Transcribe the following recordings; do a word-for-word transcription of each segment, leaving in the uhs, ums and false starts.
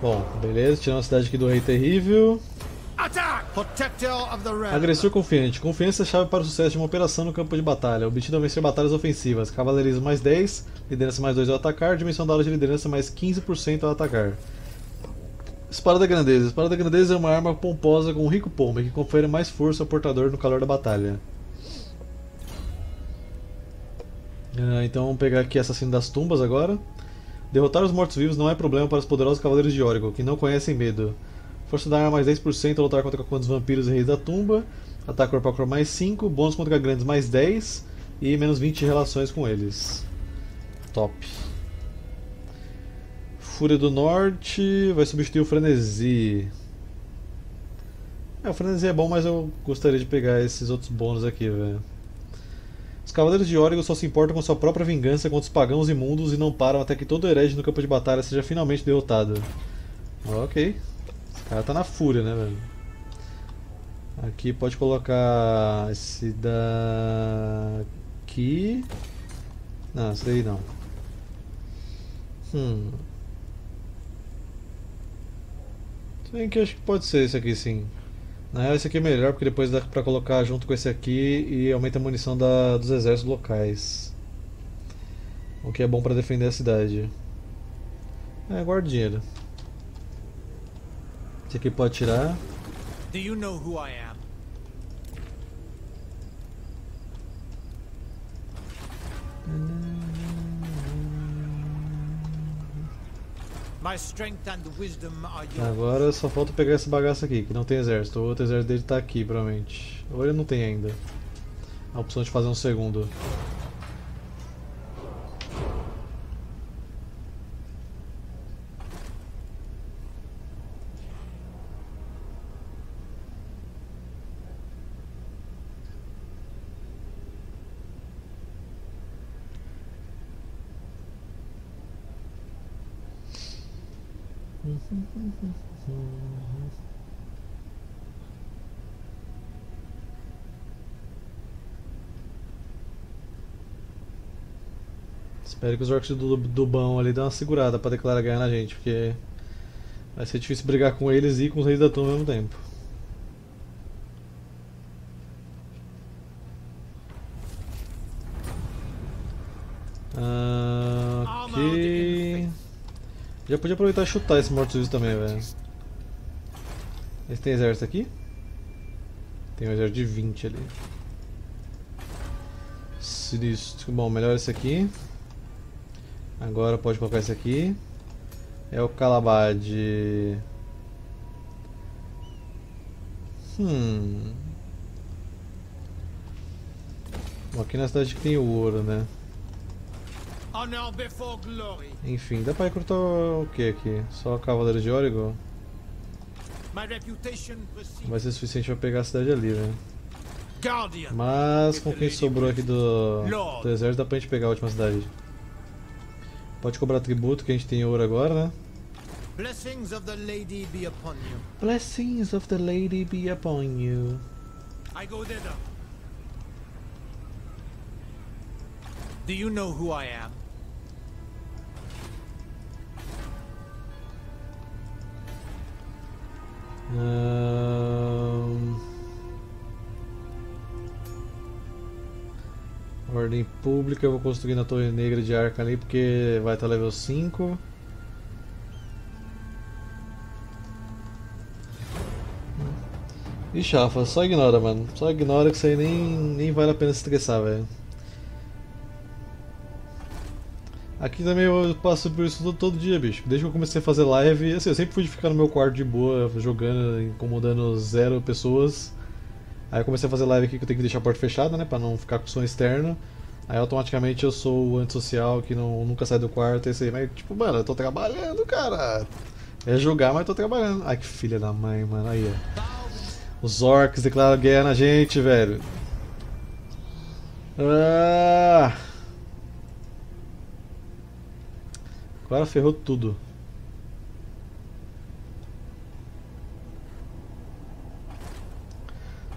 Bom, beleza, tiramos a cidade aqui do Rei Terrível. Agressor confiante. Confiança é a chave para o sucesso de uma operação no campo de batalha. O objetivo é vencer batalhas ofensivas. Cavaleirismo mais dez, liderança mais dois ao atacar, dimensão da aula de liderança mais quinze por cento ao atacar. Espada da Grandeza. Espada da Grandeza é uma arma pomposa com um rico pombo que confere mais força ao portador no calor da batalha. Ah, então vamos pegar aqui Assassino das Tumbas agora. Derrotar os mortos-vivos não é problema para os poderosos cavaleiros de Órgo, que não conhecem medo. Força da arma mais dez por cento ao lutar contra os vampiros e reis da tumba. Ataque corpo a corpo mais cinco, bônus contra grandes mais dez e menos vinte relações com eles. Top. Fúria do Norte vai substituir o Frenesi. É, o Frenesi é bom, mas eu gostaria de pegar esses outros bônus aqui, velho. Os Cavaleiros de Órgo só se importam com sua própria vingança contra os pagãos imundos e não param até que todo herege no campo de batalha seja finalmente derrotado. Ok. Esse cara tá na fúria, né, velho? Aqui pode colocar esse daqui. Não, esse daí não. Hum. Bem que acho que pode ser esse aqui, sim. Na real, esse aqui é melhor porque depois dá pra colocar junto com esse aqui e aumenta a munição da, dos exércitos locais. O que é bom pra defender a cidade. É, guarda dinheiro. Esse aqui pode tirar. Do you know who I am? Agora só falta pegar essa bagaça aqui, que não tem exército. O outro exército dele tá aqui, provavelmente. Ou ele não tem ainda a opção de fazer um segundo. Espero que os orcs do Dubão ali dão uma segurada pra declarar guerra na gente, porque vai ser difícil brigar com eles e com os reis da turma ao mesmo tempo. Ah, ok. Já podia aproveitar e chutar esses mortos-vivos também, velho. Esse tem exército aqui? Tem um exército de vinte ali. Sinistro. Bom, melhor esse aqui. Agora pode colocar esse aqui. É o Calabad. Hum. Bom, aqui na cidade que tem o ouro, né? Enfim, dá pra recrutar o que aqui? Só o Cavaleiro de Órgo? Vai ser suficiente pra pegar a cidade ali, né? Mas com quem sobrou aqui do, do exército dá pra gente pegar a última cidade. Pode cobrar tributo que a gente tem ouro agora, né? Blessings of the Lady be upon you. Blessings of the Lady be upon you. I go thither. Do you know who I am? Um... Ordem Pública, eu vou construir na Torre Negra de Arca ali porque vai estar level cinco. E chafa, só ignora, mano. Só ignora que isso aí nem, nem vale a pena se estressar, velho. Aqui também eu passo por isso todo, todo dia, bicho. Desde que eu comecei a fazer live, assim, eu sempre fui ficar no meu quarto de boa, jogando, incomodando zero pessoas. Aí eu comecei a fazer live aqui que eu tenho que deixar a porta fechada, né, pra não ficar com som externo. Aí automaticamente eu sou o antissocial que não, nunca sai do quarto e sei, mas tipo, mano, eu tô trabalhando, cara. É jogar, mas tô trabalhando. Ai, que filha da mãe, mano, aí ó. Os orcs declaram guerra na gente, velho. Ah... Agora ferrou tudo.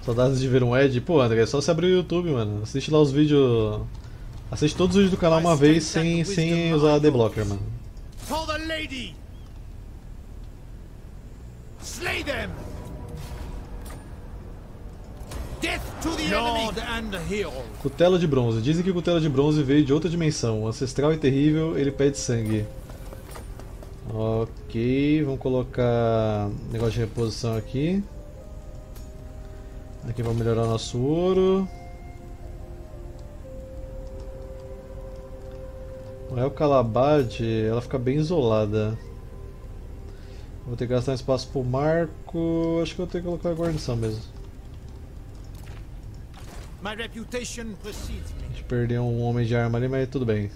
Saudades de ver um Ed? Pô, André, é só você abrir o YouTube, mano. Assiste lá os vídeos. Assiste todos os vídeos do canal uma vez sem, sem usar adblocker, mano. Slay them! Cutela de bronze. Dizem que o cutela de bronze veio de outra dimensão. Ancestral e terrível, ele pede sangue. Ok, vamos colocar negócio de reposição aqui. Aqui vamos melhorar nosso ouro. O Calabade, ela fica bem isolada. Vou ter que gastar um espaço pro Marco. Acho que eu vou ter que colocar a guarnição mesmo. A gente perdeu um homem de arma ali, mas tudo bem.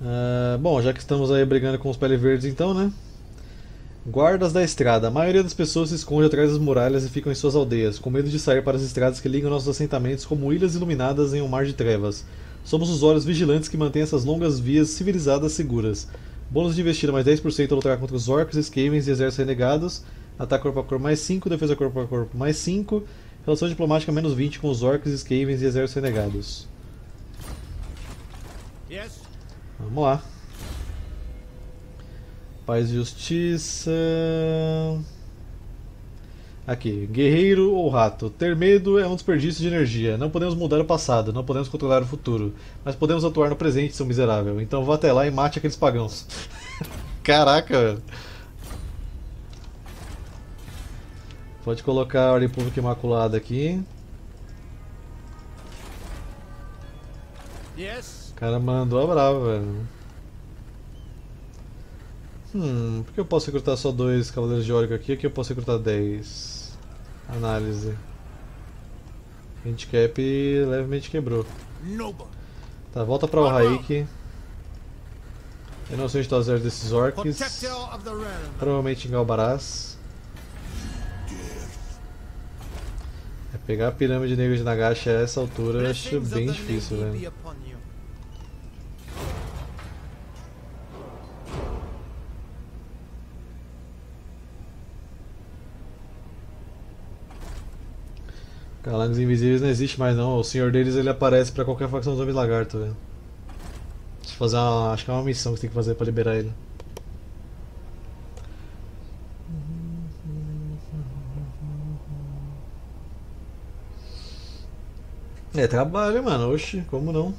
Uh, bom, já que estamos aí brigando com os pele verdes então, né? Guardas da estrada. A maioria das pessoas se esconde atrás das muralhas e ficam em suas aldeias, com medo de sair para as estradas que ligam nossos assentamentos como ilhas iluminadas em um mar de trevas. Somos os olhos vigilantes que mantêm essas longas vias civilizadas seguras. Bônus de investida mais dez por cento ao lutar contra os orcs, skavens e exércitos renegados. Ataque corpo a corpo mais cinco, defesa corpo a corpo mais cinco, relação diplomática menos vinte com os orcs, skavens e exércitos renegados. Yes. Vamos lá. Paz e justiça. Aqui, guerreiro ou rato. Ter medo é um desperdício de energia. Não podemos mudar o passado, não podemos controlar o futuro, mas podemos atuar no presente, seu miserável. Então vá até lá e mate aqueles pagãos. Caraca, velho. Pode colocar a Ordem Pública Imaculada aqui. O cara mandou a brava, velho. Hum, por que eu posso recrutar só dois Cavaleiros de Órgo aqui? Aqui eu posso recrutar dez. Análise. Handicap levemente quebrou. Tá, volta pra o Raik. Eu não sei onde está o zero desses orcs. Provavelmente em Galbaraz. Pegar a pirâmide negra de Nagashi a essa altura eu acho bem difícil, velho. Calangos invisíveis não existe mais não, o senhor deles ele aparece pra qualquer facção dos homens lagarto, velho. Deixa eu fazer uma, acho que é uma missão que você tem que fazer pra liberar ele. É trabalho, mano, oxe, como não?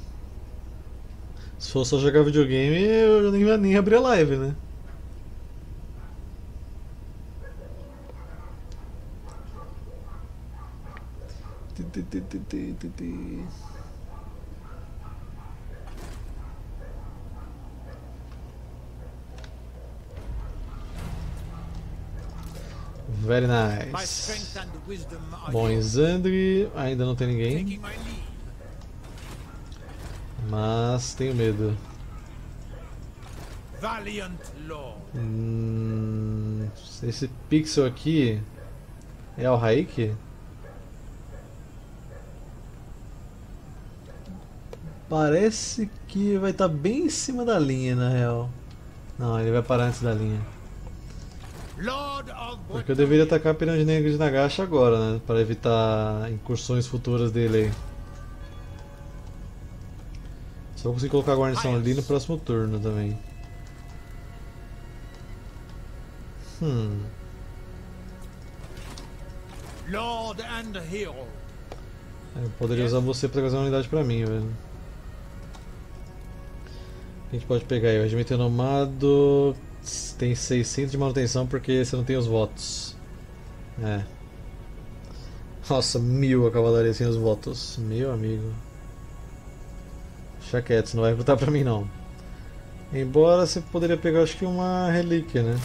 Se fosse só jogar videogame, eu nem, nem abria live, né? Very nice. Bom, Exandre, ainda não tem ninguém. Mas tenho medo. Hum, esse pixel aqui é o Raik? Parece que vai estar bem em cima da linha, na real. Não, ele vai parar antes da linha. Porque eu deveria atacar a pirâmide negra de Nagashi agora, né? Para evitar incursões futuras dele aí. Só consigo colocar a guarnição ali no próximo turno também. Hum. Eu poderia usar você para trazer uma unidade para mim, velho. A gente pode pegar aí o regimento renomado. Tem seiscentos de manutenção porque você não tem os votos. É. Nossa, mil a cavalaria sem os votos. Meu amigo. Deixa quieto, não vai voltar pra mim não. Embora você poderia pegar acho que uma relíquia, né?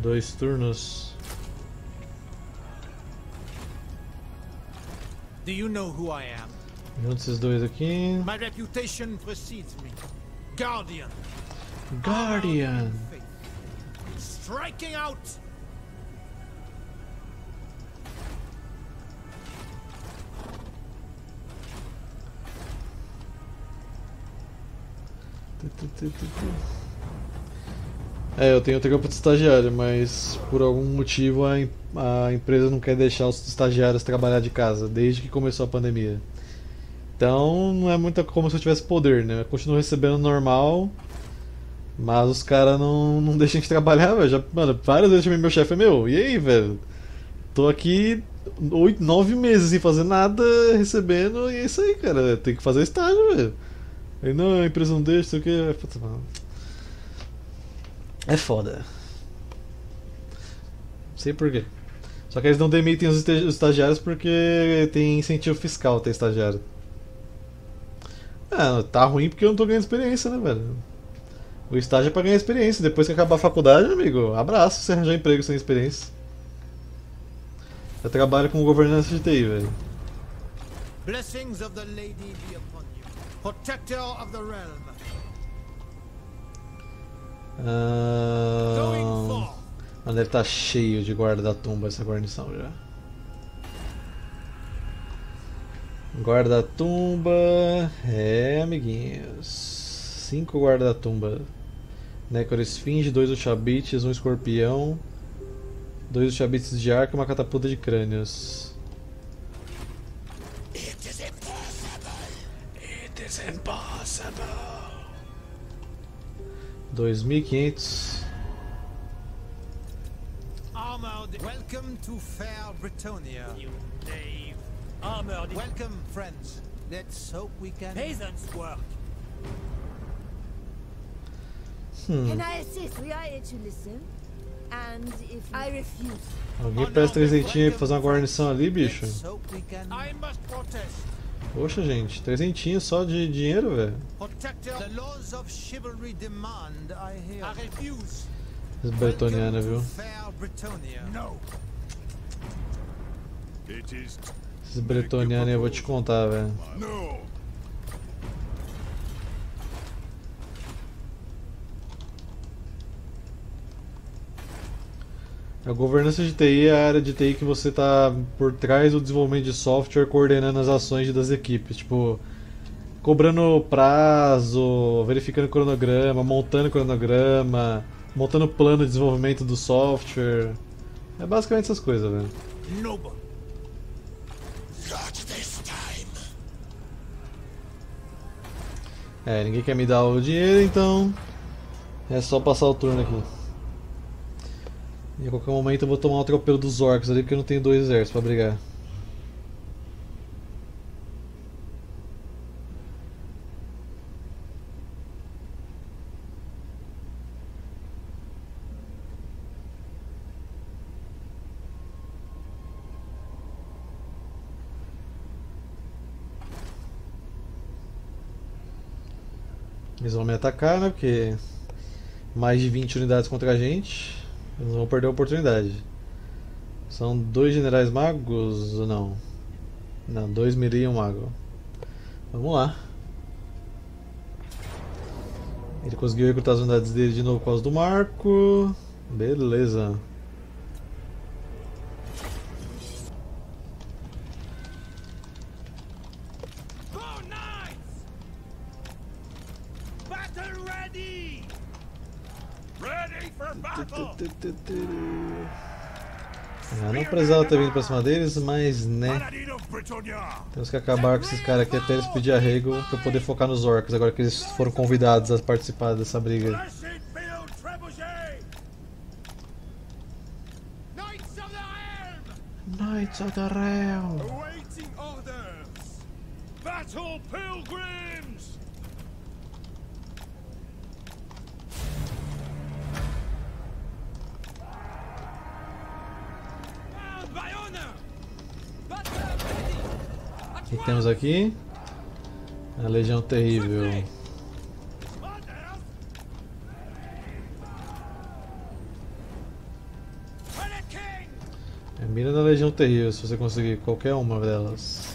Dois turnos. Do you know who I am? Junta esses dois aqui. My reputation precedes me. Guardian. Guardian. Striking out. É, eu tenho trampo de estagiário, mas por algum motivo a, em a empresa não quer deixar os estagiários trabalhar de casa desde que começou a pandemia. Então não é muito como se eu tivesse poder, né? Eu continuo recebendo normal, mas os caras não, não deixam de trabalhar, velho. Já, mano, várias vezes eu chamei meu chefe, meu, e aí, velho? Tô aqui oito, nove meses sem fazer nada, recebendo, e é isso aí, cara. Tem que fazer estágio, velho. Aí não, a empresa não deixa, sei o que. Puta, mano. É foda. Não sei porquê. Só que eles não demitem os estagiários porque tem incentivo fiscal ter estagiário. Ah, tá ruim porque eu não tô ganhando experiência, né, velho? O estágio é pra ganhar experiência. Depois que acabar a faculdade, amigo, abraço você arranjar emprego sem experiência. Eu trabalho com governança de T I, velho. Blessings of the Lady be upon you, Protector of the Realm. Ah, mas deve estar cheio de guarda da tumba essa guarnição já. Guarda da tumba. É, amiguinhos. Cinco guarda da tumba. Necroesfinge, dois uxabites, um escorpião, dois uxabites de arco e uma catapulta de crânios. It is impossible. It is impossible. dois mil e quinhentos. Armored, welcome to fair Bretônia. You knave. Armored, welcome friends. Let's hope we can. Peasants work. Hmm. Can I assist? We are here to listen. And if I refuse. Alguém presta trezentinha pra fazer uma guarnição ali, bicho? I must protest. Poxa, gente, trezentinho só de dinheiro, velho. Os bretonianos, viu? Esses bretonianos eu vou te contar, velho. A governança de T I é a área de T I que você tá por trás do desenvolvimento de software, coordenando as ações das equipes, tipo, cobrando prazo, verificando cronograma, montando cronograma, montando plano de desenvolvimento do software. É basicamente essas coisas, velho. É, ninguém quer me dar o dinheiro, então é só passar o turno aqui. E a qualquer momento eu vou tomar o um atropelo dos orcs ali porque eu não tenho dois exércitos pra brigar. Eles vão me atacar, né? Porque mais de vinte unidades contra a gente. Eles vão perder a oportunidade. São dois generais magos ou não? Não, dois melee e um mago. Vamos lá. Ele conseguiu recrutar as unidades dele de novo por causa do marco. Beleza. Eu não precisava ter vindo pra cima deles, mas né. Temos que acabar com esses caras aqui até eles pedirem arrego pra poder focar nos orcs, agora que eles foram convidados a participar dessa briga. Knights of the Realm! Battle Pilgrims! O que temos aqui? A Legião Terrível. É mira da Legião Terrível, se você conseguir qualquer uma delas.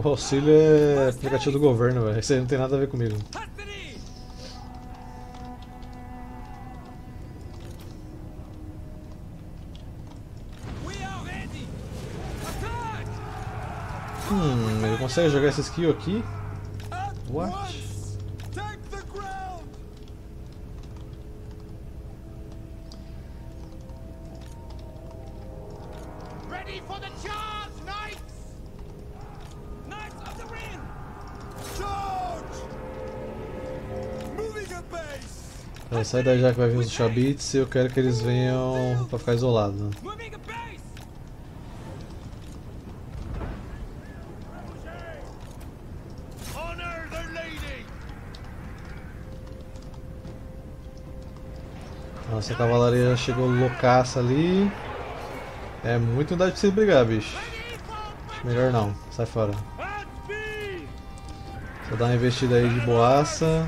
O auxílio é aplicativo do governo, velho. Isso aí não tem nada a ver comigo. Hum, ele consegue jogar essa skill aqui? What? Ready for the charge, knights! Knights of the ring! Charge! Moving at base! Ela sai daí já que vai vir os Chabits e eu quero que eles venham pra ficar isolado, né? Nossa, a cavalaria já chegou loucaça ali. É muito unidade pra você brigar, bicho. Melhor não, sai fora. Só dá uma investida aí de boaça.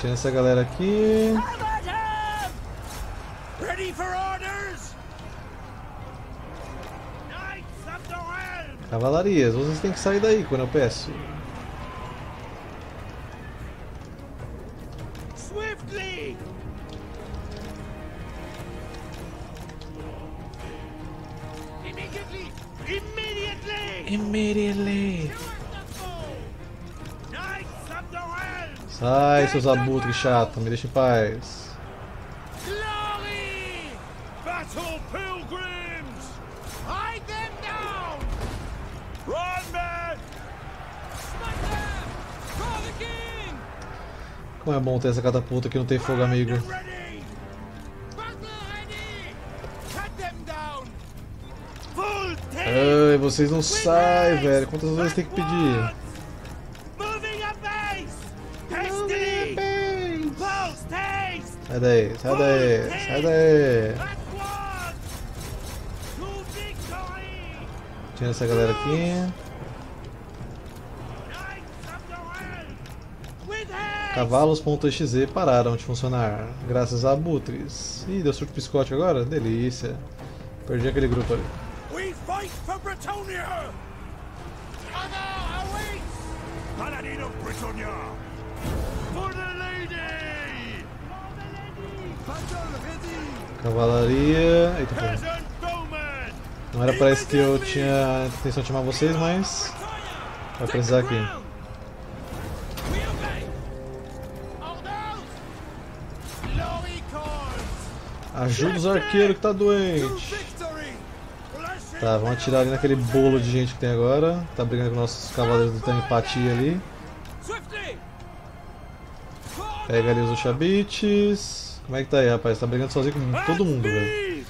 Tira essa galera aqui. Cavalarias, vocês têm que sair daí quando eu peço. Swiftly. Immediately. Immediately. Immediately. Sai, seus abutres chato, me deixa em paz. Como é bom ter essa catapulta que não tem fogo, amigo. Ai, vocês não saem, velho. Quantas vezes tem que pedir? Sai daí, sai daí, sai daí. Tira essa galera aqui. Cavalos.exe pararam de funcionar, graças a abutres. Ih, deu surto psicótico agora? Delícia. Perdi aquele grupo ali. We fight for Bretônia! Honor awaits! Paladin of Bretônia! For the lady! For the lady! Cavalaria... Eita, porra. Não era para isso que eu tinha intenção de chamar vocês, mas... vai precisar aqui. Ajuda os arqueiros que tá doente. Tá, vamos atirar ali naquele bolo de gente que tem agora. Tá brigando com nossos cavaleiros, não tem empatia ali. Pega ali os chabites. Como é que tá aí, rapaz? Tá brigando sozinho com todo mundo, velho.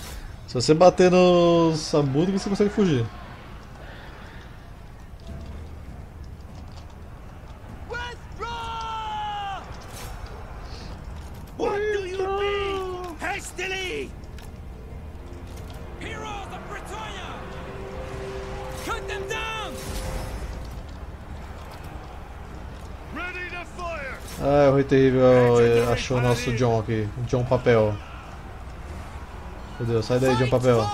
Se você bater no sabudo, você consegue fugir. Ah, o Rei Terrível achou o nosso John aqui, John Papel. Meu Deus, sai daí, John Papel.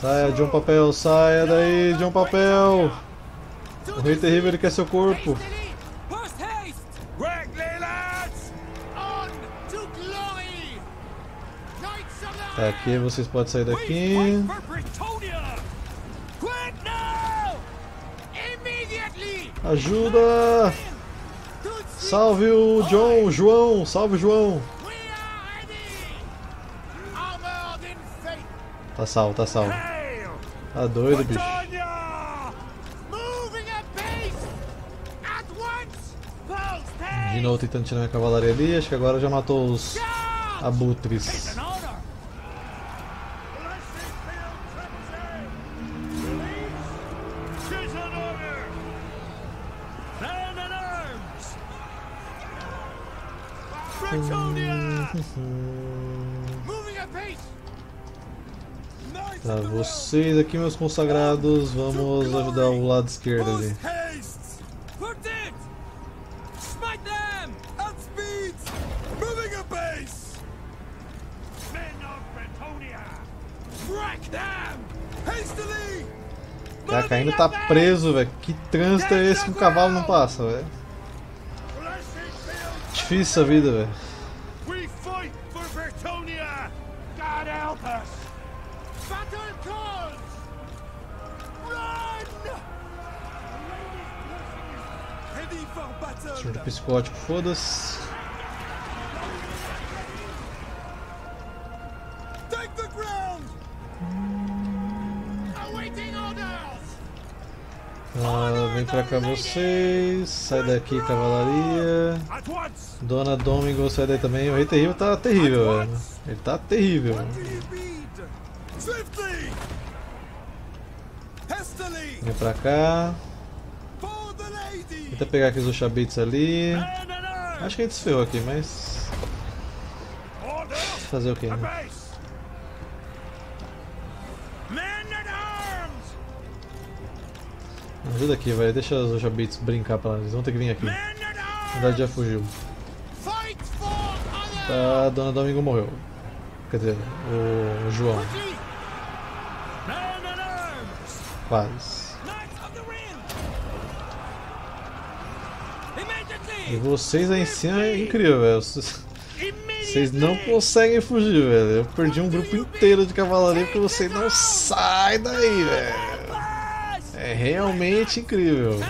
Saia, John Papel, saia daí, John Papel. O Rei Terrível, ele quer seu corpo. Tá, aqui vocês podem sair daqui. Ajuda! Salve o John, João, salve João! Tá salvo, tá salvo. Tá doido, bicho. De novo tentando tirar minha cavalaria ali, acho que agora já matou os abutres. Tá, vocês aqui, meus consagrados, vamos ajudar o lado esquerdo ali. Caraca, ainda tá preso, velho. Que trânsito é esse que o cavalo não passa, velho? Difícil a vida, velho. Tiro psicótico, foda-se. Ah, vem pra cá vocês, sai daqui, cavalaria. Dona Domingo, sai daí também. O Rei Terrível tá terrível, velho. Ele tá terrível. Vem pra cá. Tenta pegar aqui os Ushabits ali. Acho que a gente se ferrou aqui, mas... fazer o quê, né? Ajuda aqui, velho. Deixa os Ushabits brincar pra lá. Eles vão ter que vir aqui. Na verdade já fugiu. Tá, Dona Domingo morreu. Quer dizer, o João. Quase. E vocês aí em cima é incrível, velho. Vocês não conseguem fugir, velho. Eu perdi um grupo inteiro de cavalaria porque vocês não saem daí, velho. É realmente incrível.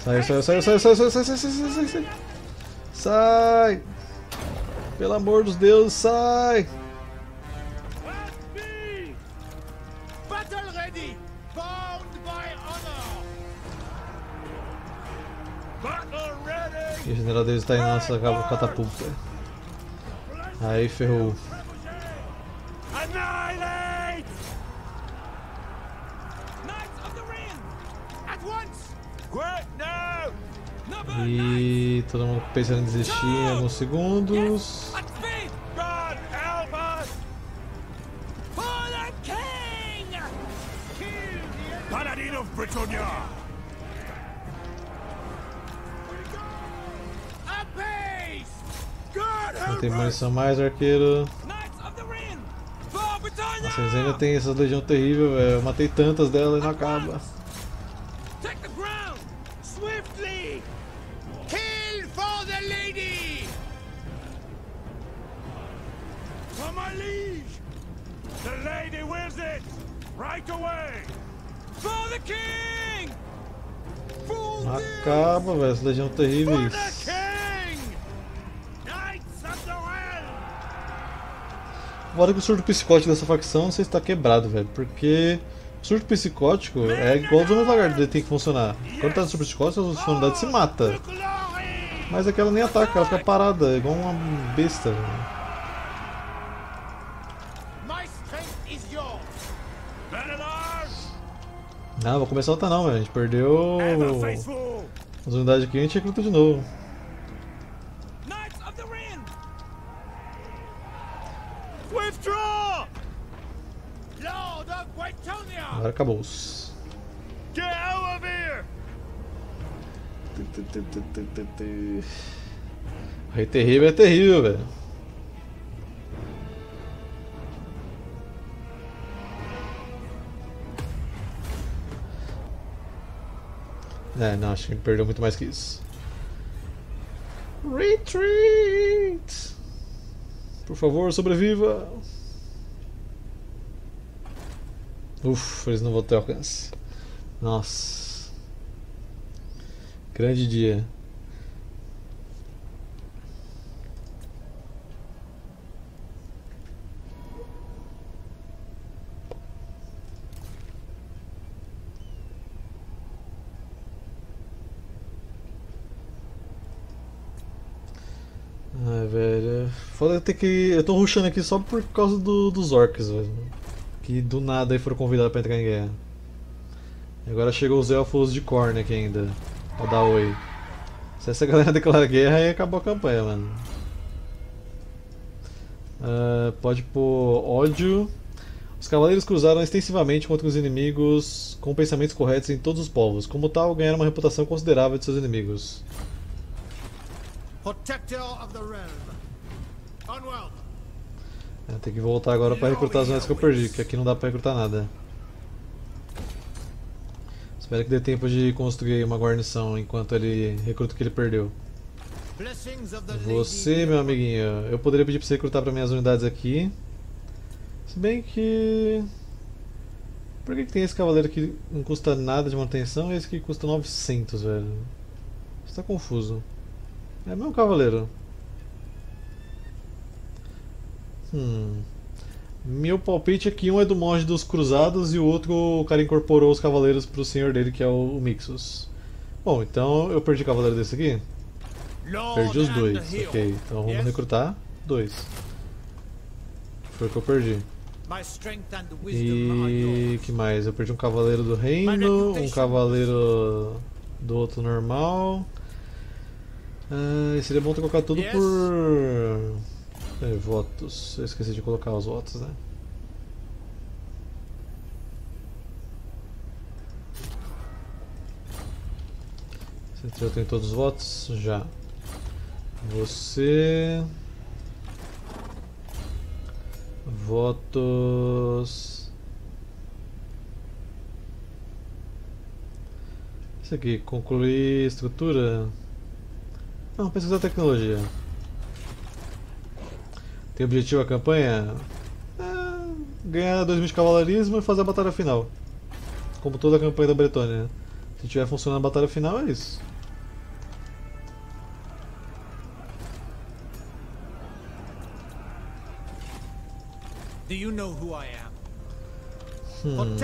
Sai, sai, sai, sai, sai, sai, sai, sai, sai, sai, sai, sai, pelo amor dos deuses, sai. E o general deles está em nossa catapulta. Aí ferrou. E todo mundo pensando em desistir em alguns segundos. Não tem munição mais, arqueiro. Nossa, eles ainda tem essa legião terrível, velho. Eu matei tantas delas e não acaba. Acaba, velho, essa legião terrível. Agora que o surto psicótico dessa facção não sei se está quebrado, velho, porque o surto psicótico é igual aos outros lagartos, ele tem que funcionar. Quando tá no surto psicótico, as unidades se matam. Mas aquela nem ataca, ela fica parada, igual uma besta, velho. Não, vou começar a lutar não, velho. A gente perdeu as unidades aqui, a gente recruta de novo. Agora acabou-se. O Rei Terrível é terrível, velho. É, não, acho que ele perdeu muito mais que isso. Retreat! Por favor, sobreviva! Ufa, eles não vão ter alcance. Nossa. Grande dia. Foda ter que. Eu tô rushando aqui só por causa do, dos orcs, velho. Que do nada aí foram convidados pra entrar em guerra. Agora chegou os elfos de Khorne aqui ainda. Pra dar oi. Se essa galera declarar guerra, aí acabou a campanha, mano. Uh, pode pôr ódio. Os cavaleiros cruzaram extensivamente contra os inimigos com pensamentos corretos em todos os povos. Como tal, ganharam uma reputação considerável de seus inimigos. É, tem que voltar agora para recrutar as unidades que eu perdi, que aqui não dá para recrutar nada. Espero que dê tempo de construir uma guarnição enquanto ele recruta o que ele perdeu. Você, meu amiguinho, eu poderia pedir para você recrutar para minhas unidades aqui. Se bem que... Por que, que tem esse cavaleiro que não custa nada de manutenção e esse que custa novecentos, velho? Isso tá confuso. É o mesmo cavaleiro. Hum... Meu palpite é que um é do monge dos cruzados e o outro o cara incorporou os cavaleiros pro senhor dele, que é o Mixus. Bom, então eu perdi o cavaleiro desse aqui? Perdi os dois, ok. Então vamos recrutar dois. Foi o que eu perdi. E que mais? Eu perdi um cavaleiro do reino, um cavaleiro do outro normal. Ah, seria bom trocar tudo por... É, votos. Eu esqueci de colocar os votos, né? Você já tem todos os votos? Já. Você... Votos... Isso aqui, concluir estrutura... Não, pesquisar tecnologia. Tem objetivo a campanha? É, ganhar dois mil de cavalarismo e fazer a batalha final. Como toda a campanha da Bretônia. Se tiver funcionando a batalha final, é isso. Hum.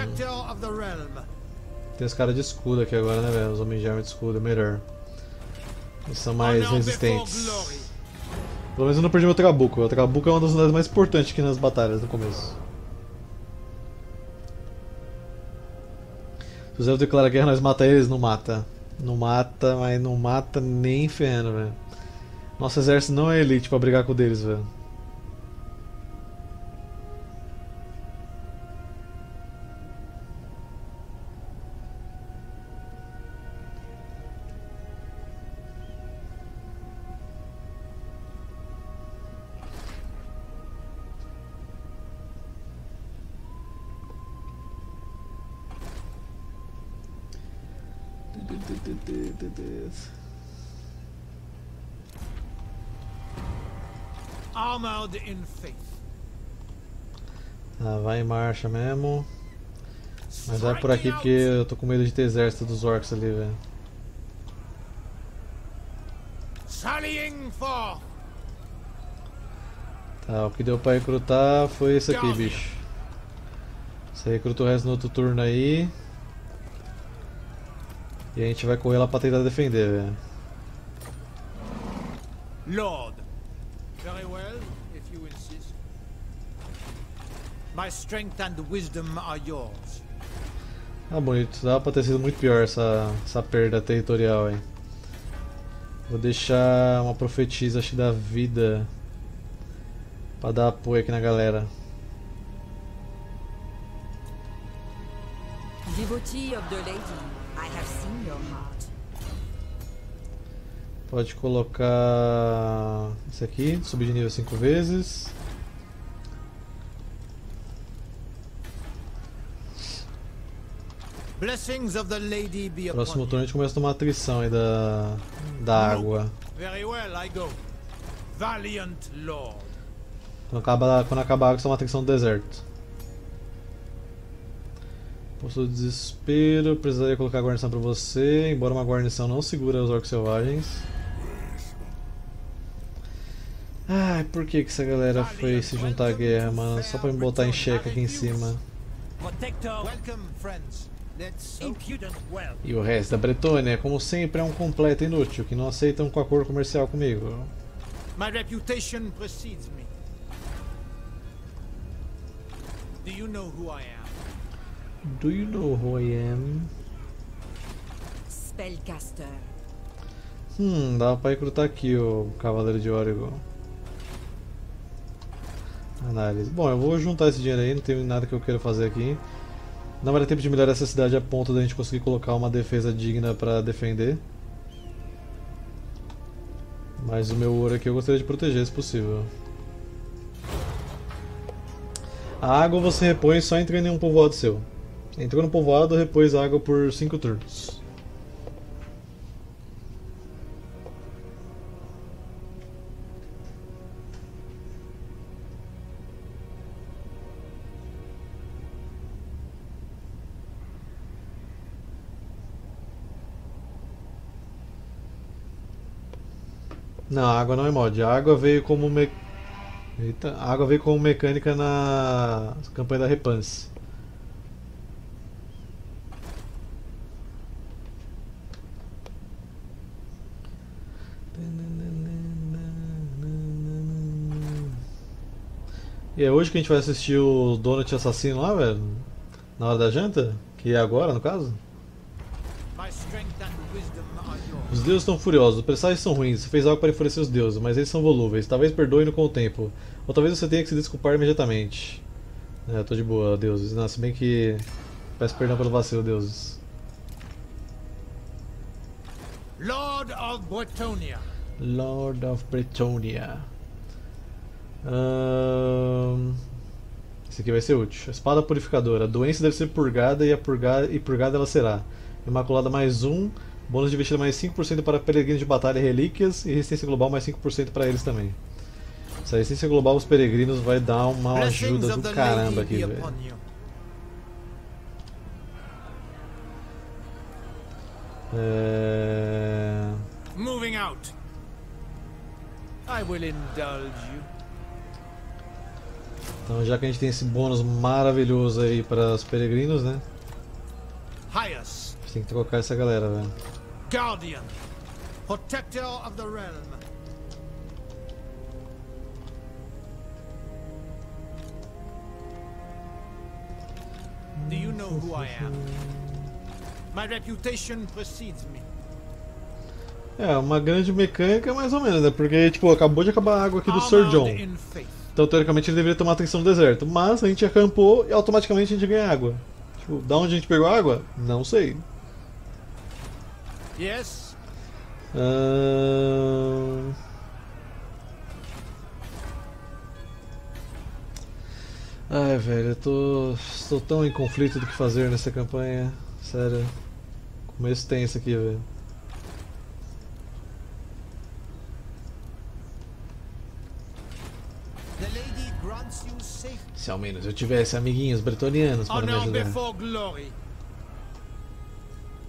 Tem os caras de escudo aqui agora, né, velho? Os homens de arma de escudo é melhor. Eles são mais resistentes. Pelo menos eu não perdi meu Trabuco. O Trabuco é uma das unidades mais importantes aqui nas batalhas no começo. Se o Zero declara guerra, nós mata eles? Não mata. Não mata, mas não mata nem ferrando, velho. Nosso exército não é elite pra brigar com o deles, velho. Ah, vai em marcha mesmo. Mas vai por aqui porque eu tô com medo de ter exército dos orcs ali, velho. Tá, o que deu pra recrutar foi esse aqui, bicho. Você recruta o resto no outro turno aí. E a gente vai correr lá pra tentar defender, velho. Lord. Very well, if you insist. My strength and wisdom are yours. Ah, bonito. Dava pra ter sido muito pior essa, essa perda territorial aí. Vou deixar uma profetisa acho, da vida pra dar apoio aqui na galera. Devotee of the Lady. Pode colocar esse aqui, subir de nível cinco vezes. Próximo turno a gente começa a tomar atrição aí da, da água. Quando acabar, quando acabar a água, você toma atrição do deserto. Posto de desespero, precisaria colocar a guarnição pra você, embora uma guarnição não segura os orcos selvagens. Ai, por que que essa galera foi se juntar à guerra, mano? Só pra me botar em xeque aqui em cima. E o resto da Bretônia, como sempre, é um completo inútil, que não aceitam com acordo comercial comigo. Minha reputação precede-me. Você sabe quem eu sou? Do you know who I am? Spellcaster. Hum, dá pra recrutar aqui o Cavaleiro de Órgo. Análise. Bom, eu vou juntar esse dinheiro aí, não tem nada que eu queira fazer aqui. Não vai dar tempo de melhorar essa cidade a ponto da gente conseguir colocar uma defesa digna para defender. Mas o meu ouro aqui eu gostaria de proteger, se possível. A água você repõe só entrando em um povoado seu. Entrou no povoado, repôs a água por cinco turnos. Não, a água não é mod. A água veio como me... Eita, a água veio como mecânica na campanha da Repanse. E é hoje que a gente vai assistir o Donut Assassino lá, velho? Na hora da janta? Que é agora, no caso? Os deuses estão furiosos, os presságios são ruins, você fez algo para enfurecer os deuses, mas eles são volúveis, talvez perdoem com o tempo, ou talvez você tenha que se desculpar imediatamente. É, tô de boa, deuses. Não, se bem que... peço perdão pelo vacilo, deuses. Lord of Bretônia. Lord of Bretônia. Hum... Esse aqui vai ser útil. Espada purificadora. A doença deve ser purgada e, a purga... e purgada ela será. Imaculada mais um. Bônus de vestido mais cinco por cento para peregrinos de batalha e relíquias, e resistência global mais cinco por cento para eles também. Essa resistência global aos peregrinos vai dar uma ajuda do caramba aqui, velho. É... Moving out. I will indulge you. Então, já que a gente tem esse bônus maravilhoso aí para os peregrinos, né? Tem que trocar essa galera, velho. Guardian, protector of the realm. Do you know who I am? My reputation precedes me. É, uma grande mecânica mais ou menos, né? Porque tipo, acabou de acabar a água aqui do Sir John. Então teoricamente ele deveria tomar atenção do deserto, mas a gente acampou e automaticamente a gente ganha água. Tipo, da onde a gente pegou a água? Não sei. Yes. Uh... Ai, velho, eu tô... estou tão em conflito do que fazer nessa campanha. Sério. Começo tenso aqui, velho. Se ao menos eu tivesse amiguinhos bretonianos para me ajudar.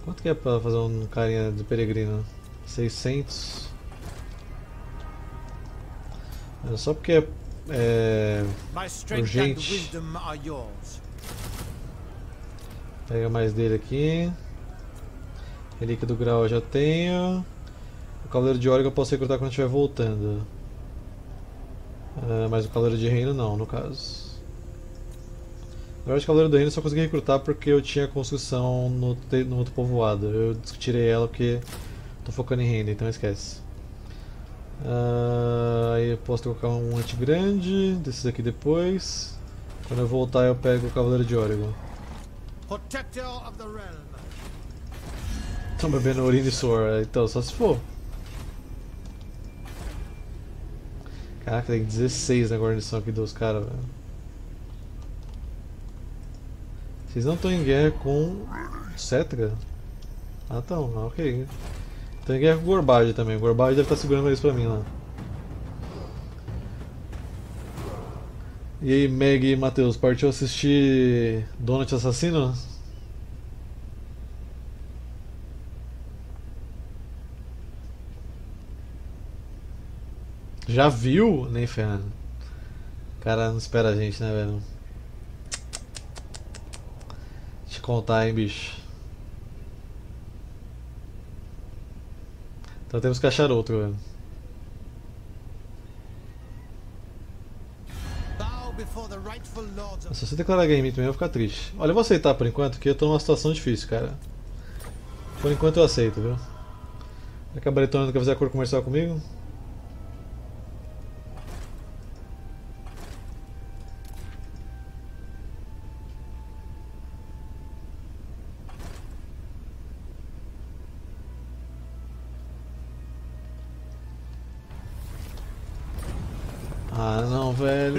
Quanto que é para fazer um carinha de peregrino? seiscentos? É só porque é, é urgente. Pega mais dele aqui. Relíquia do grau eu já tenho. O cavaleiro de Órgo eu posso recrutar quando estiver voltando. Uh, mas o cavaleiro de reino não, no caso. Na verdade, o cavaleiro do reino eu só consegui recrutar porque eu tinha construção no, no outro povoado. Eu tirei ela porque tô focando em reino, então esquece. Uh, aí eu posso trocar um ante grande desses aqui depois. Quando eu voltar eu pego o cavaleiro de Órgo. Estão bebendo urina e suor, então só se for. Caraca, tem dezesseis na guarnição aqui dos caras, velho. Vocês não estão em guerra com Settra? Ah, estão, ah, ok. Estão em guerra com o Gorbag também. O Gorbag deve estar segurando isso pra mim lá. E aí, Meg e Matheus, partiu assistir Donut Assassino? Já viu? Nem ferrando. O cara não espera a gente, né, velho? Te contar, hein, bicho. Então temos que achar outro, velho. Se você declarar game também, eu vou ficar triste. Olha, eu vou aceitar por enquanto, que eu tô numa situação difícil, cara. Por enquanto eu aceito, viu? Será que a Bretônia não quer fazer acordo comercial comigo? Ah não, velho,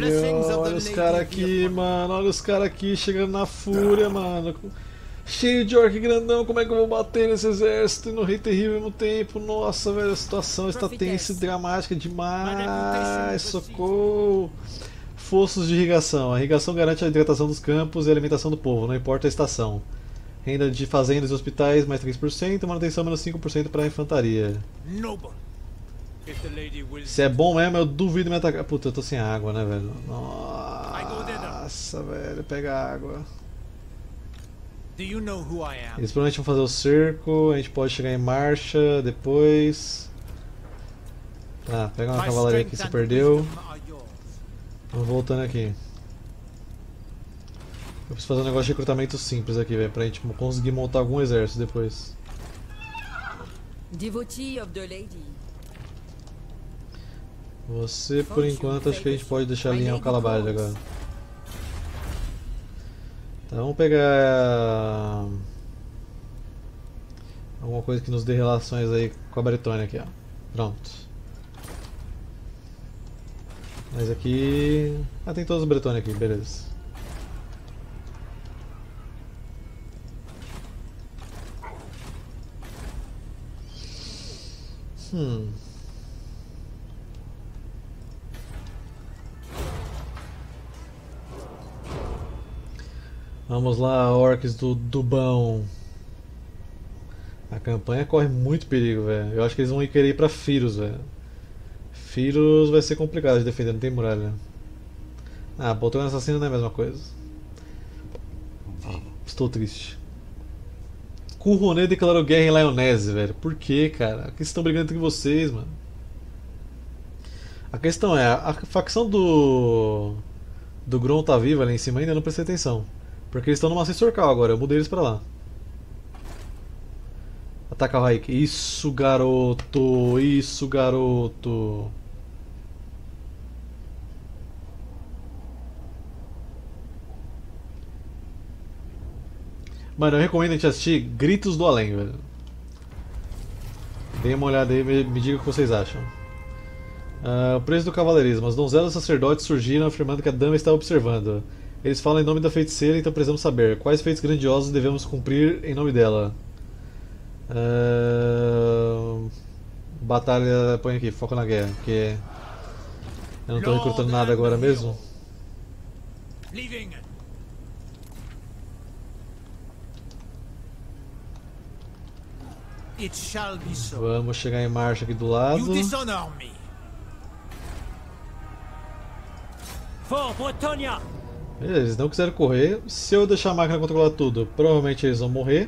olha os caras aqui, mano, olha os caras aqui chegando na fúria, mano. Cheio de orc grandão, como é que eu vou bater nesse exército e no rei terrível ao mesmo tempo? Nossa, velho, a situação está tensa e dramática demais, socorro. Fossos de irrigação. A irrigação garante a hidratação dos campos e a alimentação do povo, não importa a estação. Renda de fazendas e hospitais mais três por cento, manutenção menos cinco por cento para a infantaria. Se é bom mesmo, eu duvido me atacar. Puta, eu tô sem água, né, velho? Nossa, velho, pega água. Eles provavelmente vão fazer o cerco, a gente pode chegar em marcha depois. Tá, pega uma cavalaria que se perdeu. Vamos voltando aqui. Eu preciso fazer um negócio de recrutamento simples aqui, velho, pra gente conseguir montar algum exército depois. Devotee of the Lady. Você, por enquanto, acho que a gente pode deixar alinhar o Calabar agora. Então vamos pegar alguma coisa que nos dê relações aí com a Bretônia aqui, ó. Pronto. Mas aqui... Ah, tem todos os Bretônia aqui, beleza. Hum... Vamos lá, orcs do Dubão. A campanha corre muito perigo, velho. Eu acho que eles vão querer ir pra Firos, velho. Firos vai ser complicado de defender, não tem muralha. Ah, botão assassino não é a mesma coisa. Estou triste. Khorne declarou guerra em Lionese, velho. Por que, cara? Aqui vocês estão brigando entre vocês, mano. A questão é, a facção do... Do Grom tá viva ali em cima ainda, eu não prestei atenção. Porque eles estão numa ascensorcal agora, eu mudei eles pra lá. Ataca o Raik. Isso, garoto! Isso, garoto! Mano, eu recomendo a gente assistir Gritos do Além, velho. Dê uma olhada aí e me, me diga o que vocês acham. Uh, o preço do cavaleirismo. As donzelas sacerdotes surgiram afirmando que a dama está observando. Eles falam em nome da feiticeira, então precisamos saber quais feitos grandiosos devemos cumprir em nome dela. Uh... Batalha... põe aqui, foco na guerra, porque... Eu não estou recrutando nada agora mesmo. Vamos chegar em marcha aqui do lado. For Bretônia! Eles não quiseram correr. Se eu deixar a máquina controlar tudo, provavelmente eles vão morrer.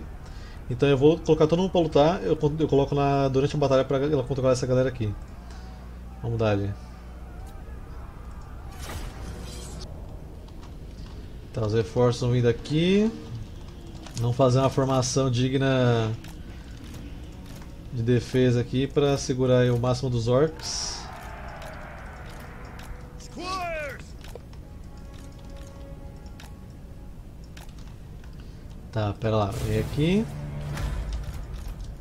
Então eu vou colocar todo mundo pra lutar. Eu, eu coloco na, durante a batalha pra ela controlar essa galera aqui. Vamos dar ali. Tá, os reforços vão vir daqui. Vamos fazer uma formação digna de defesa aqui pra segurar aí o máximo dos orcs. Tá, pera lá, vem aqui.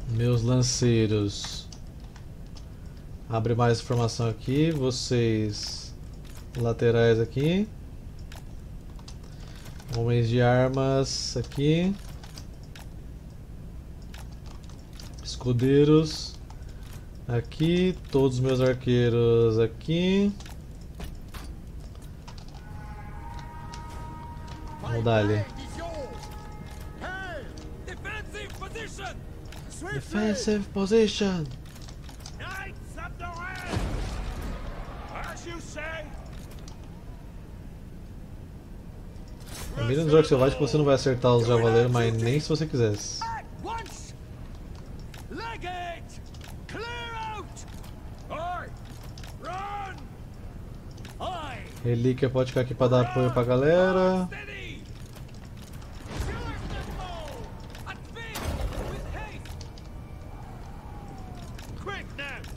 Meus lanceiros. Abre mais informação aqui. Vocês. Laterais aqui. Homens de armas aqui. Escudeiros. Aqui. Todos os meus arqueiros aqui. Vamos dar ali. Defensive position. A mira do jogo selvagem você não vai acertar os javaleiros, mas nem se você quisesse. Relíquia pode ficar aqui para dar apoio pra galera.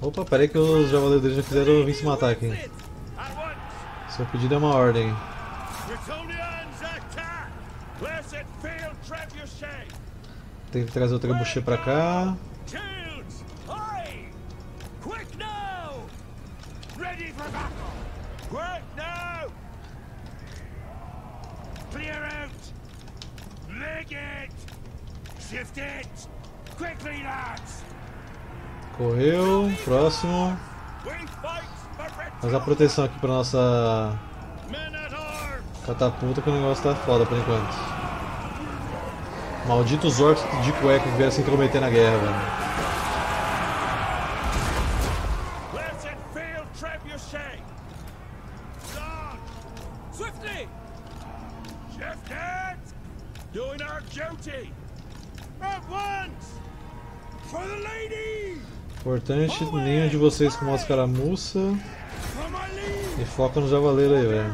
Opa, peraí que os javaleiros deles já fizeram vir se matar aqui. Seu pedido é uma ordem. Tem que trazer o trebuchet pra cá. Work now! Clear out! Make it! Shift it! Quickly, lads! Correu, próximo. Fazer a proteção aqui pra nossa catapulta, que o negócio tá foda por enquanto. Malditos orcs de cueca que vieram se intrometer na guerra, velho. Importante, nenhum de vocês com mascaramuça. E foca no javaleiro aí, velho.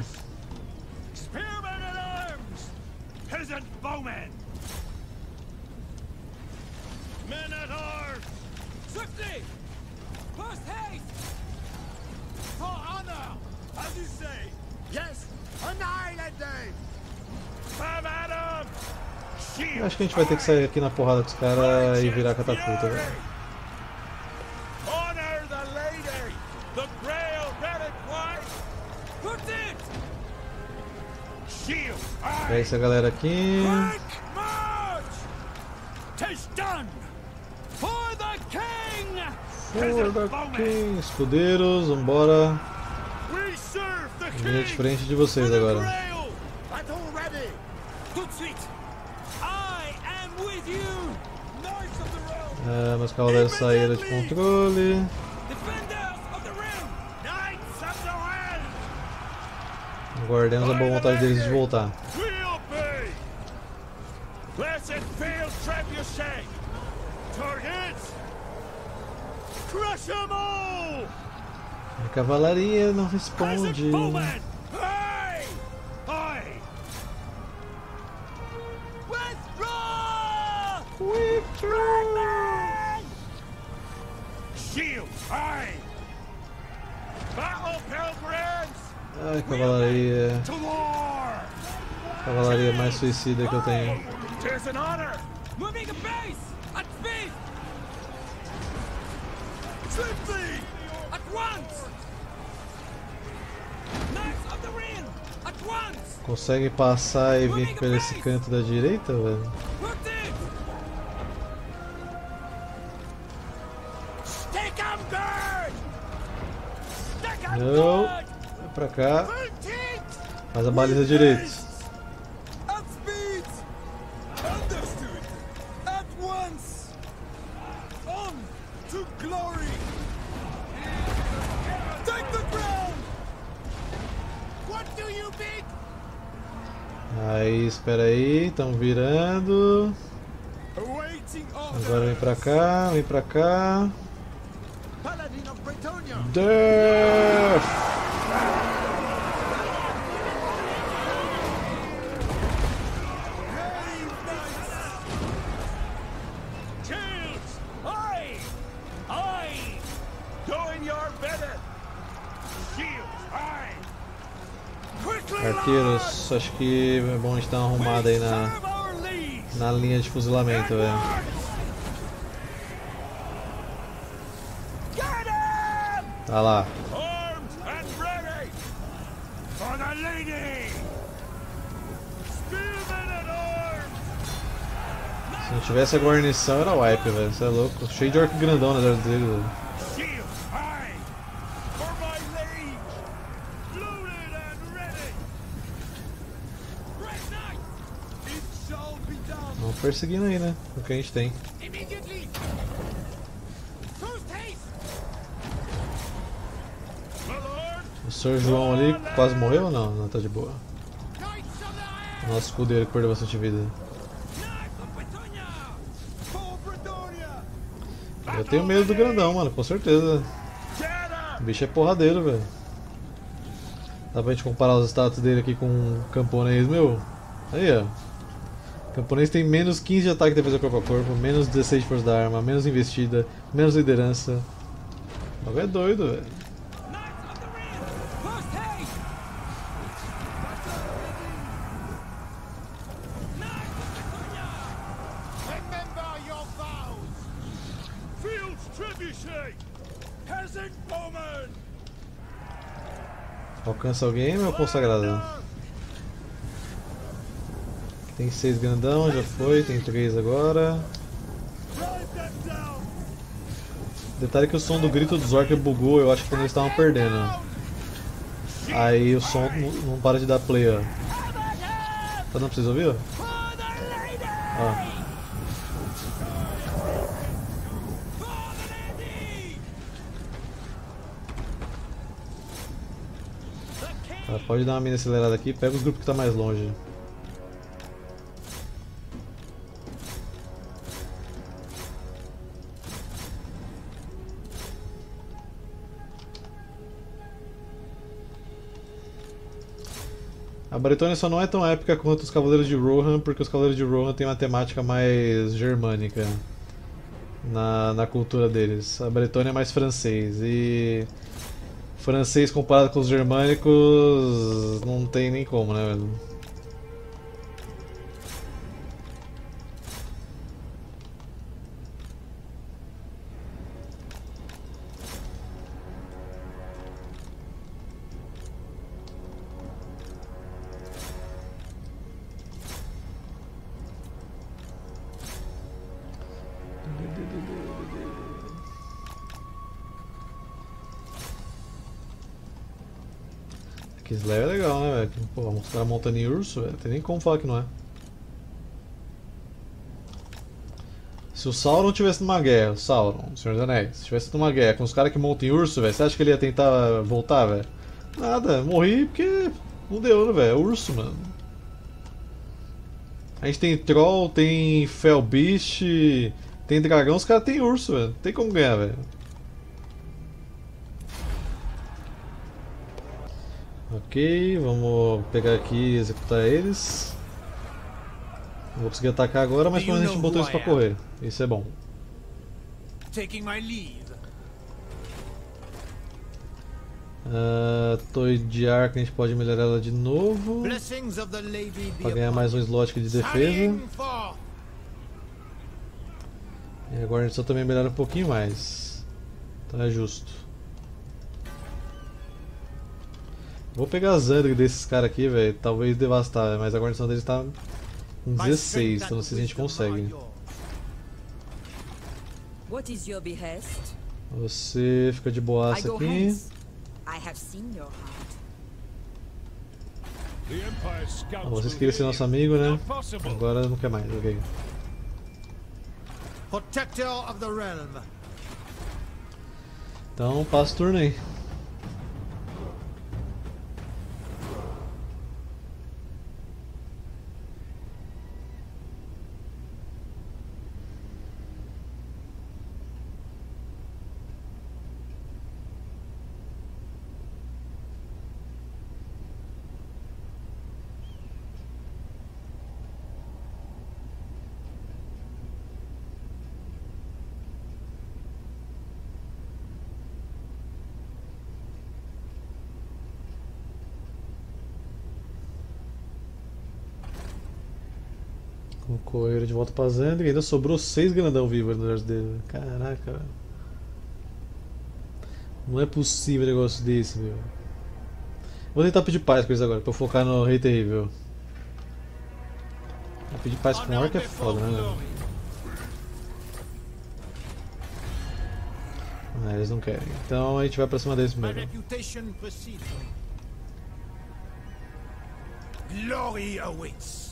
Acho que a gente vai ter que sair aqui na porrada dos caras e virar catapulta, velho. É essa galera aqui. For the king. Escudeiros, vambora. Linha de frente de vocês agora. É, meus cavaleiros saíram de controle. Guardemos a boa vontade deles de voltar. A cavalaria não responde. Ai, cavalaria. Cavalaria mais suicida que eu tenho. Consegue passar e vir por esse canto da direita, velho? Não. Pra cá, faz a baliza direito. Aí, espera aí, estão virando. Agora vem pra cá, vem pra cá. Death! Arqueiros, acho que é bom a gente dar uma arrumada aí na, na linha de fuzilamento, velho. Tá lá. Se não tivesse a guarnição era wipe, velho, isso é louco. Cheio de orc grandão nas áreas dele, velho. Perseguindo aí, né? O que a gente tem. O senhor João ali quase morreu ou não? Não, tá de boa. O nosso escudeiro que perdeu bastante vida. Eu tenho medo do grandão, mano, com certeza. O bicho é porradeiro, velho. Dá pra gente comparar os status dele aqui com um camponês, meu? Aí, ó. O camponês tem menos quinze de ataque de defesa corpo a corpo, menos dezesseis de força da arma, menos investida, menos liderança. O bagulho é doido, velho. Alcança alguém, meu consagrado? Tem seis grandão, já foi, tem três agora. Detalhe que o som do grito dos orcs bugou, eu acho que quando eles estavam perdendo. Aí o som não para de dar play, ó. Tá dando pra vocês ouvirem? Ó. Tá, pode dar uma mina acelerada aqui, pega os grupos que tá mais longe. A Bretônia só não é tão épica quanto os Cavaleiros de Rohan, porque os Cavaleiros de Rohan têm uma temática mais germânica na, na cultura deles. A Bretônia é mais francês, e francês comparado com os germânicos não tem nem como, né, velho? Esse level é legal, né, velho? Pô, mostrar a montanha e urso, velho. Não tem nem como falar que não é. Se o Sauron tivesse numa guerra, o Sauron, o Senhor dos Anéis, se tivesse numa guerra com os caras que montam em urso, velho, você acha que ele ia tentar voltar, velho? Nada, morri porque não deu, né, velho? É urso, mano. A gente tem troll, tem felbeast, tem dragão, os caras tem urso, velho. Não tem como ganhar, velho. Ok, vamos pegar aqui e executar eles. Não vou conseguir atacar agora, mas pelo menos a gente botou eles pra correr. Isso é bom. Uh, Torre de arco, a gente pode melhorar ela de novo pra ganhar mais um slot de defesa. E agora a gente só também melhora um pouquinho mais. Então é justo. Vou pegar a Zandri desses caras aqui, velho, talvez devastar, mas a guarnição deles tá com dezesseis, então não sei se a gente consegue. Você fica de boaça aqui. Ah, vocês queriam ser nosso amigo, né? Agora não quer mais, ok. Então passa o turno aí. O coelho de volta pra Zandri e ainda sobrou seis grandão vivos no lugar dele. Caraca, velho. Não é possível um negócio desse, meu. Vou tentar pedir paz com eles agora, pra eu focar no Rei Terrível. Ah, pedir paz com o orc é foda, né, velho? Ah, eles não querem. Então a gente vai pra cima deles primeiro. Glory awaits.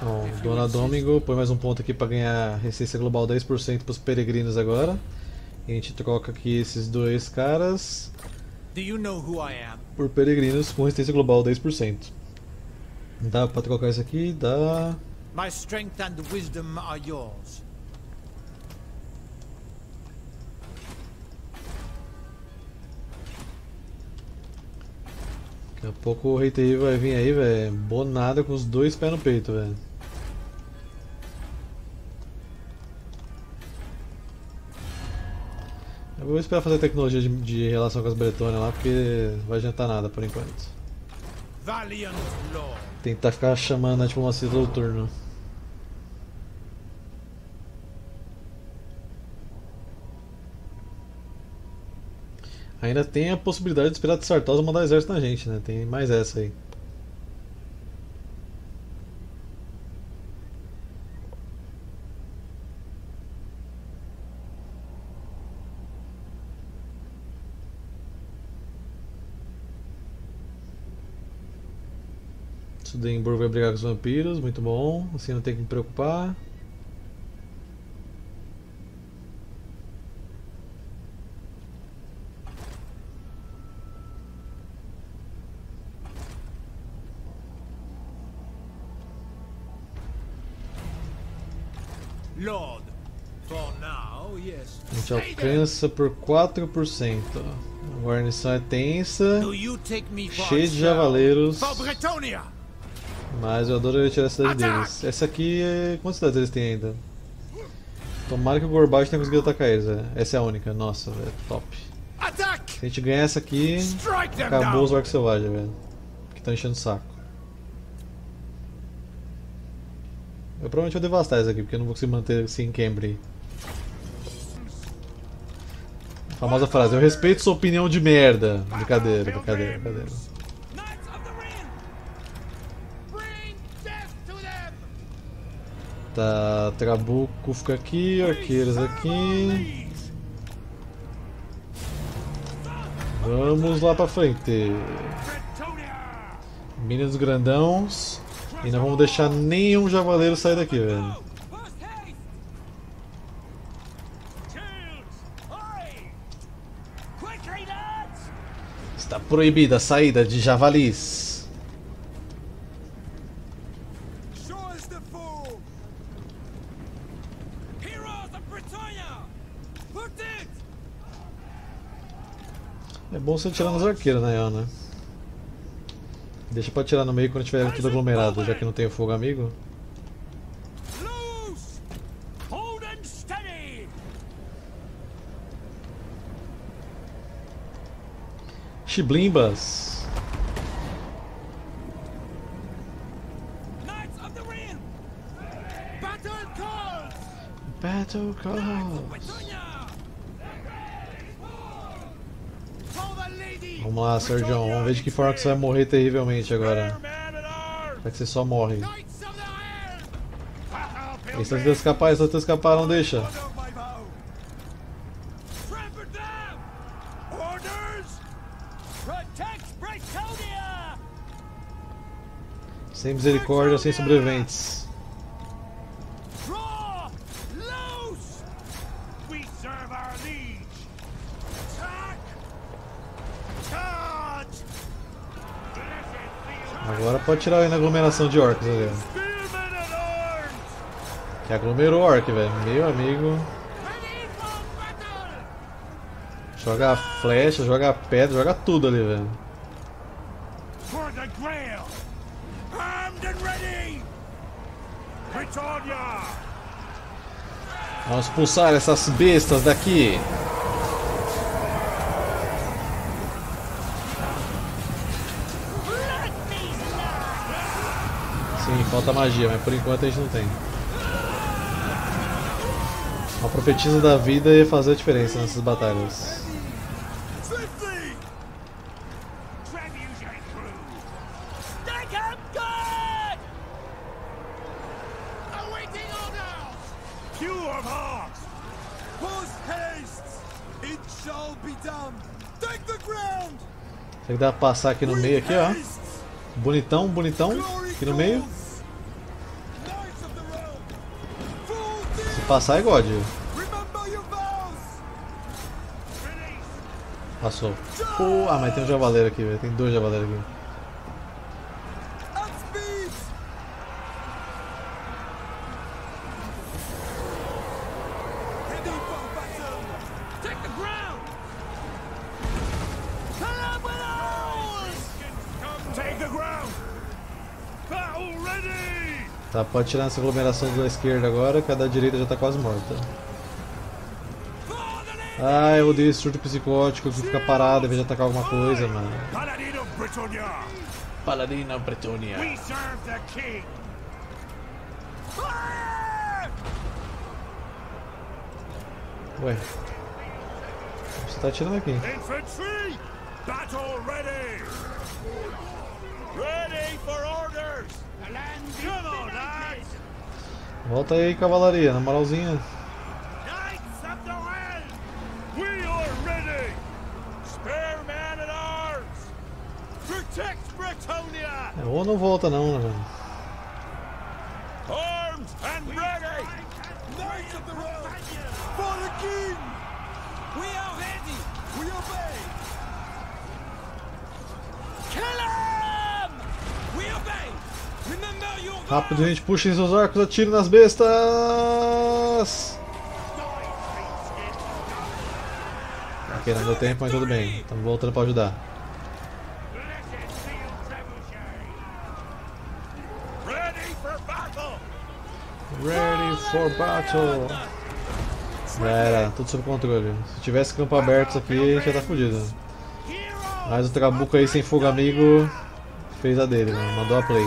Bom, Dona Domingo põe mais um ponto aqui para ganhar resistência global dez por cento para os peregrinos agora. E a gente troca aqui esses dois caras por peregrinos com resistência global dez por cento. Dá para trocar isso aqui? Dá. My strength and wisdom are yours. Daqui a pouco o Rei Terrível vai vir aí, velho, bonada com os dois pés no peito, velho. Eu vou esperar fazer tecnologia de, de relação com as Bretônia lá, porque não vai adiantar nada por enquanto. Tentar ficar chamando a diplomacia todo turno. Ainda tem a possibilidade dos piratas de Sartosa mandar exército na gente, né? Tem mais essa aí. O Denbur vai brigar com os vampiros, muito bom, assim não tem que me preocupar. Lord, for now, yes. A gente alcança por quatro por cento. A guarnição é tensa, cheia de javaleiros. Mas eu adoro tirar a cidade deles. Essa aqui é... quantas cidades eles têm ainda? Tomara que o Gorbag tenha conseguido atacar eles, né? Essa é a única, nossa, velho, top. Se a gente ganhar essa aqui, acabou os orcs selvagens, velho. Que estão enchendo o saco. Eu provavelmente vou devastar essa aqui, porque eu não vou conseguir manter assim em Cambridge. A famosa frase, eu respeito sua opinião de merda. Brincadeira, brincadeira, brincadeira. Tá, Trabuco fica aqui, arqueiros aqui. Vamos lá pra frente. Minas dos grandãos. E não vamos deixar nenhum javaleiro sair daqui, velho. Está proibida a saída de javalis. É bom você atirar nos arqueiros, na real, né? Deixa pra atirar no meio quando tiver tudo aglomerado, já que não tem fogo amigo. Chiblimbas! Battle calls! Vamos lá, Sir John. Vamos ver de que forma que você vai morrer terrivelmente agora. Será que você só morre? Eles estão tentando escapar, eles estão tentando escapar, não deixa. Sem misericórdia, sem sobreviventes. Agora pode tirar aí na aglomeração de orcs ali. Que aglomerou orc, velho. Meu amigo. Joga a flecha, joga a pedra, joga tudo ali, velho. Vamos expulsar essas bestas daqui. Falta magia, mas por enquanto a gente não tem. A profetisa da vida ia fazer a diferença nessas batalhas. Tem que dar pra passar aqui no meio, aqui ó. Bonitão, bonitão, aqui no meio. Passar é God. Passou. Oh, ah, mas tem um javaleiro aqui, velho. Tem dois javaleiros aqui. Tá, pode tirar essa aglomeração da esquerda agora, que a da direita já tá quase morta. Ai, eu odeio esse surto psicótico que fica parado em vez de atacar alguma coisa, mano. Paladina Bretônia. Ué. Você tá atirando aqui. Infantry, battle ready. Ready for orders. Come on, lads. Volta aí, cavalaria, na moralzinha. We are ready. Spare man at arms. Protect Bretônia. É, ou não volta não, né? Armed and ready. Knights of the Road. For the king. We are ready. We obey. Kill him. We obey. Remember your vow. Rápido, gente, puxem seus arcos, atirem nas bestas. Ok, não deu tempo, mas tudo bem. Estamos voltando para ajudar. Ready for battle. Ready for battle. Galera, tudo sob controle. Se tivesse campo aberto isso aqui, já tá fudido. Mas o Trabuco aí sem fogo amigo fez a dele, mano. Mandou a play.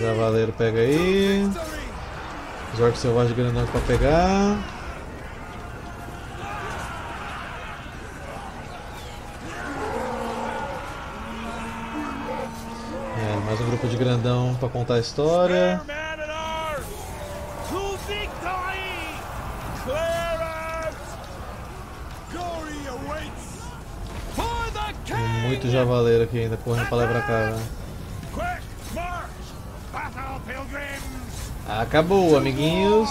Cavaleiro pega aí. Os orcos selvagens grandão pra pegar. É, mais um grupo de grandão pra contar a história. Tem muito javaleiro aqui ainda correndo pra lá e pra cá, né? Acabou, amiguinhos.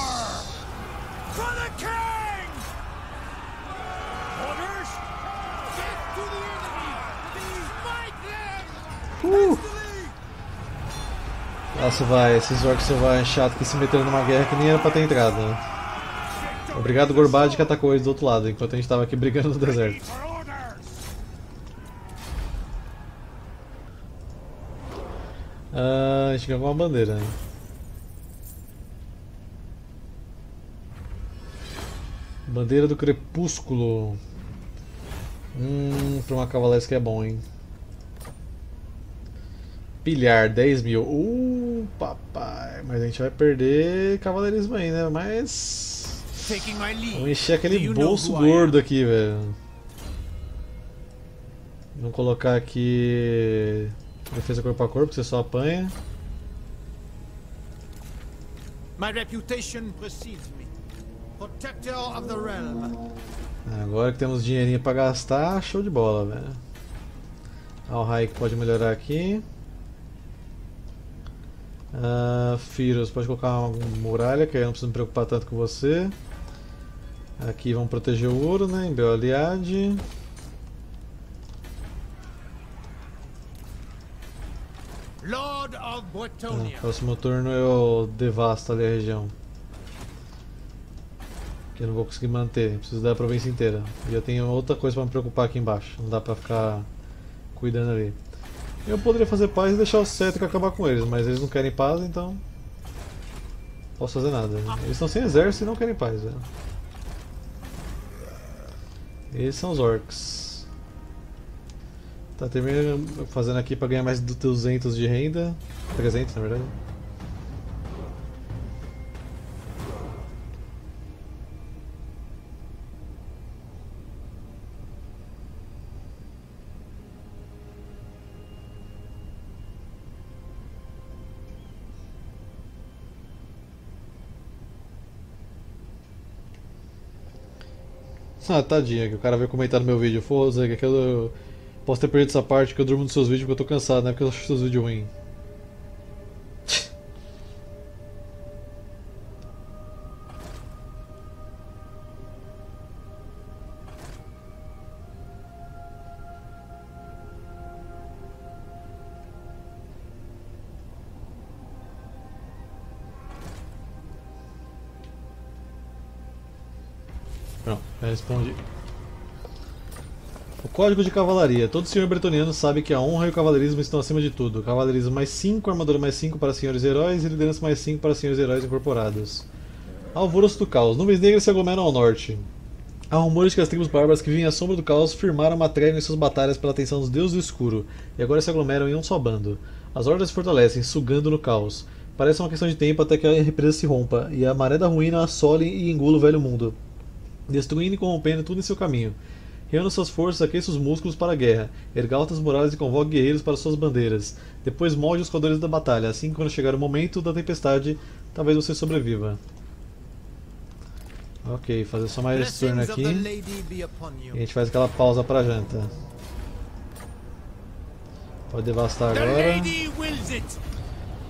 Uh. Nossa, vai, esses orcs selvagens chato que se meteram numa guerra que nem era pra ter entrado. Né? Obrigado, Gorbag, que atacou eles do outro lado, enquanto a gente tava aqui brigando no deserto. Ah, a gente ganhou uma bandeira, né? Bandeira do Crepúsculo. Hum, pra uma cavalesca é bom, hein? Pilhar, dez mil. Uh, papai. Mas a gente vai perder cavaleirismo aí, né? Mas... vamos encher aquele bolso gordo aqui, velho. Vamos colocar aqui... defesa corpo a corpo, que você só apanha. My reputation precedes me. Protector of the realm. Agora que temos dinheirinho pra gastar, show de bola, velho. Al Raik pode melhorar aqui. Uh, Firos, pode colocar uma muralha, que aí eu não preciso me preocupar tanto com você. Aqui vamos proteger o ouro, né? Em Beoliade. Lord of Bretônia. Ah, próximo turno eu devasto ali a região. Que eu não vou conseguir manter, preciso da província inteira. E eu tenho outra coisa pra me preocupar aqui embaixo, não dá pra ficar cuidando ali. Eu poderia fazer paz e deixar o Settra acabar com eles, mas eles não querem paz, então... posso fazer nada. Eles estão sem exército e não querem paz, velho. Eles são os orcs. Tá, terminando fazendo aqui pra ganhar mais de duzentos de renda. trezentos, na verdade. Ah, tadinha, que o cara veio comentar no meu vídeo. Forza, que aquilo eu posso ter perdido essa parte, que eu durmo nos seus vídeos porque eu tô cansado, né? Porque eu acho seus vídeos ruins. Respondi. O código de cavalaria. Todo senhor bretoniano sabe que a honra e o cavaleirismo estão acima de tudo. Cavaleirismo mais cinco, armadura mais cinco para senhores heróis e liderança mais cinco para senhores heróis incorporados. Alvoroço do caos. Nuvens negras se aglomeram ao norte. Há rumores que as tribos bárbaras que vinham à sombra do caos firmaram uma trégua em suas batalhas pela atenção dos deuses do escuro, e agora se aglomeram em um só bando. As hordas se fortalecem, sugando no caos. Parece uma questão de tempo até que a represa se rompa, e a maré da ruína assole e engula o velho mundo, destruindo e corrompendo tudo em seu caminho. Reúna suas forças, aqueça os músculos para a guerra, erga altas muralhas e convoque guerreiros para suas bandeiras. Depois molde os codores da batalha, assim que quando chegar o momento da tempestade, talvez você sobreviva. Ok, fazer só mais esse turno aqui, e a gente faz aquela pausa para janta. Pode devastar agora.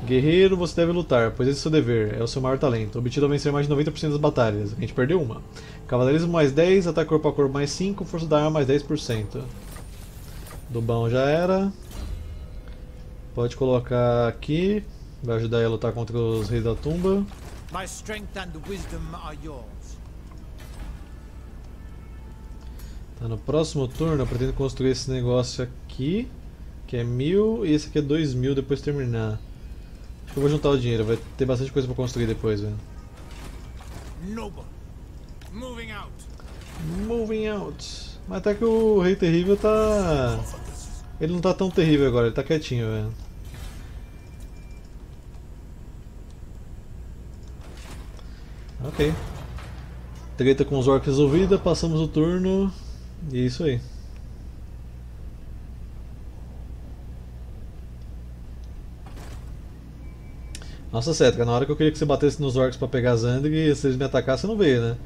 Guerreiro, você deve lutar, pois esse é o seu dever, é o seu maior talento, obtido ao vencer mais de noventa por cento das batalhas. A gente perdeu uma. Cavaleirismo mais dez, ataque corpo a corpo mais cinco, força da arma mais dez por cento. Dubão já era. Pode colocar aqui, vai ajudar ele a lutar contra os reis da tumba. Tá, no próximo turno eu pretendo construir esse negócio aqui, que é mil, e esse aqui é dois mil depois de terminar. Eu vou juntar o dinheiro, vai ter bastante coisa pra construir depois, velho. Moving out. Moving out. Mas até que o Rei Terrível tá... Ele não tá tão terrível agora, ele tá quietinho, velho. Ok. Treta com os orcs resolvida, passamos o turno. E é isso aí. Nossa, Settra, na hora que eu queria que você batesse nos orcs pra pegar Zandrig e se eles me atacassem, você não veio, né?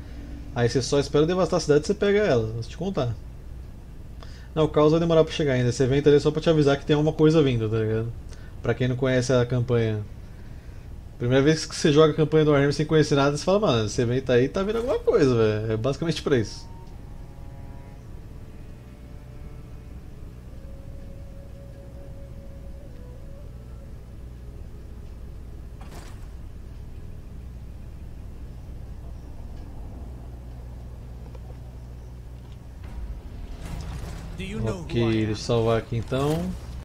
Aí você só espera devastar a cidade e você pega ela, vou te contar. Não, o caos vai demorar pra chegar ainda, esse evento ali é só pra te avisar que tem alguma coisa vindo, tá ligado? Pra quem não conhece a campanha. Primeira vez que você joga a campanha do Warhammer sem conhecer nada, você fala, mano, esse evento aí tá vindo alguma coisa, velho. É basicamente pra isso. Ok, deixa eu salvar aqui então.